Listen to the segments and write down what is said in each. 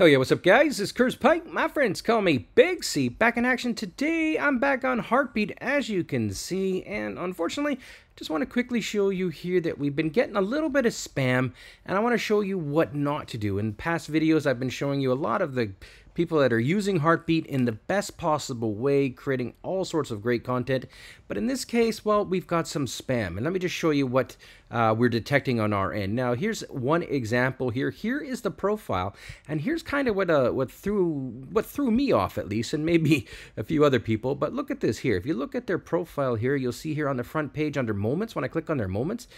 Hell yeah, what's up guys? It's Curse Pike. My friends call me Big C. Back in action today. I'm back on Heartbeat as you can see, and unfortunately, just want to quickly show you here that we've been getting a little bit of spam, and I want to show you what not to do. In past videos, I've been showing you a lot of the people that are using Heartbeat in the best possible way, creating all sorts of great content. But in this case, well, we've got some spam, and let me just show you what we're detecting on our end. Now, here's one example here. Here is the profile, and here's kind of what threw me off, at least, and maybe a few other people. But look at this here. If you look at their profile here, you'll see here on the front page under moments, when I click on their moments,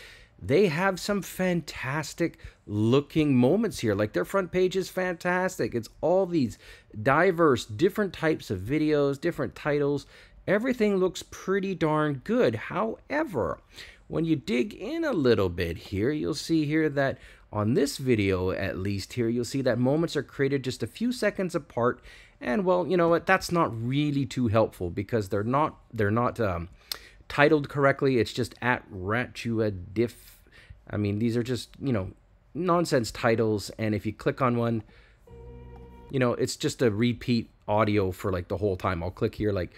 they have some fantastic looking moments here. Like, their front page is fantastic. It's all these diverse different types of videos, different titles. Everything looks pretty darn good. However, when you dig in a little bit here, you'll see here that on this video, at least here, you'll see that moments are created just a few seconds apart. And well, you know what? That's not really too helpful because they're not titled correctly. It's just at Ratua Diff. I mean, these are just, you know, nonsense titles. And if you click on one, you know, it's just a repeat audio for like the whole time. I'll click here like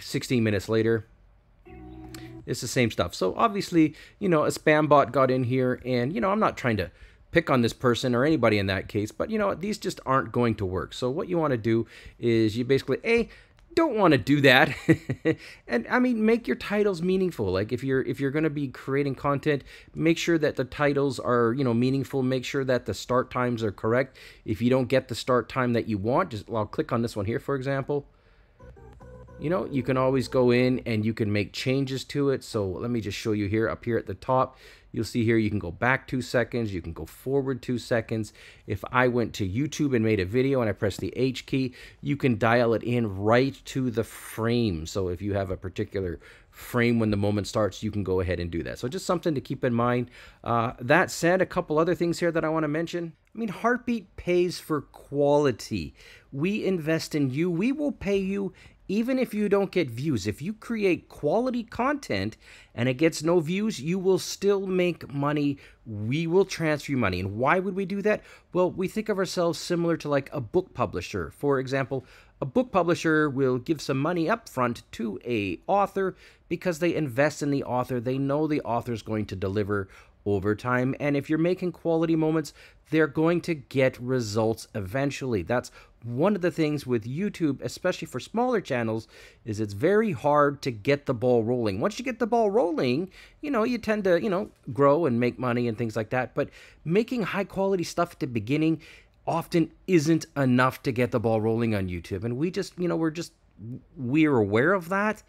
16 minutes later. It's the same stuff. So obviously, you know, a spam bot got in here, and, you know, I'm not trying to pick on this person or anybody in that case, but you know, these just aren't going to work. So what you want to do is you basically, A, don't want to do that. And I mean, make your titles meaningful. Like, if you're going to be creating content, make sure that the titles are, you know, meaningful. Make sure that the start times are correct. If you don't get the start time that you want, just, I'll click on this one here, for example. You know, you can always go in and you can make changes to it. So let me just show you here. Up here at the top, you'll see here you can go back 2 seconds. You can go forward 2 seconds. If I went to YouTube and made a video and I press the H key, you can dial it in right to the frame. So if you have a particular frame when the moment starts, you can go ahead and do that. So just something to keep in mind. That said, a couple other things here that I want to mention. I mean, Heartbeat pays for quality. We invest in you. We will pay you even if you don't get views. If you create quality content and it gets no views, you will still make money. We will transfer you money. And why would we do that? Well, we think of ourselves similar to like a book publisher. For example, a book publisher will give some money up front to an author because they invest in the author. They know the author's going to deliver over time. And if you're making quality moments, they're going to get results eventually. That's one of the things with YouTube, especially for smaller channels, is it's very hard to get the ball rolling. Once you get the ball rolling, you know, you tend to, you know, grow and make money and things like that. But making high quality stuff at the beginning often isn't enough to get the ball rolling on YouTube. And we just, you know, we're aware of that,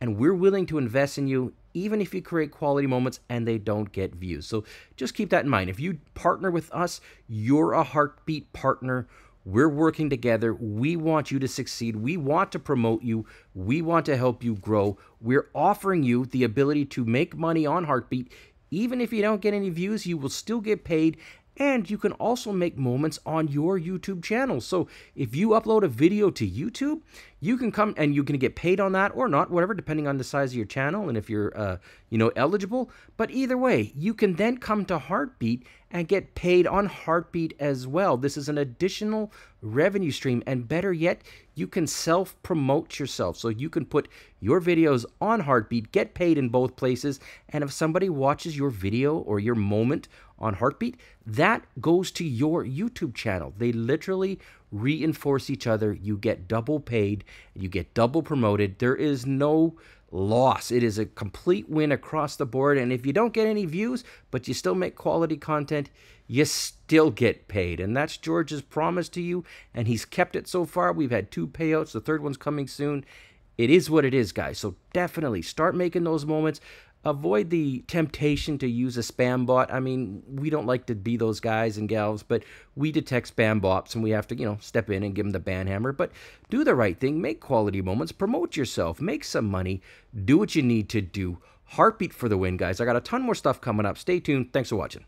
and we're willing to invest in you even if you create quality moments and they don't get views. So just keep that in mind. If you partner with us, you're a Heartbeat partner. We're working together. We want you to succeed. We want to promote you. We want to help you grow. We're offering you the ability to make money on Heartbeat. Even if you don't get any views, you will still get paid. And you can also make moments on your YouTube channel. So if you upload a video to YouTube, you can come and you can get paid on that or not, whatever, depending on the size of your channel and if you're, you know, eligible. But either way, you can then come to Heartbeat and get paid on Heartbeat as well. This is an additional revenue stream, and better yet, you can self-promote yourself. So you can put your videos on Heartbeat, get paid in both places, and if somebody watches your video or your moment on Heartbeat, that goes to your YouTube channel. They literally reinforce each other. You get double paid, you get double promoted. There is no loss. It is a complete win across the board. And if you don't get any views, but you still make quality content, you still get paid. And that's George's promise to you, and he's kept it so far. We've had 2 payouts. The third one's coming soon. It is what it is, guys. So definitely start making those moments. Avoid the temptation to use a spam bot. I mean, we don't like to be those guys and gals, but we detect spam bots and we have to, you know, step in and give them the ban hammer. But do the right thing. Make quality moments. Promote yourself. Make some money. Do what you need to do. Heartbeat for the win, guys. I got a ton more stuff coming up. Stay tuned. Thanks for watching.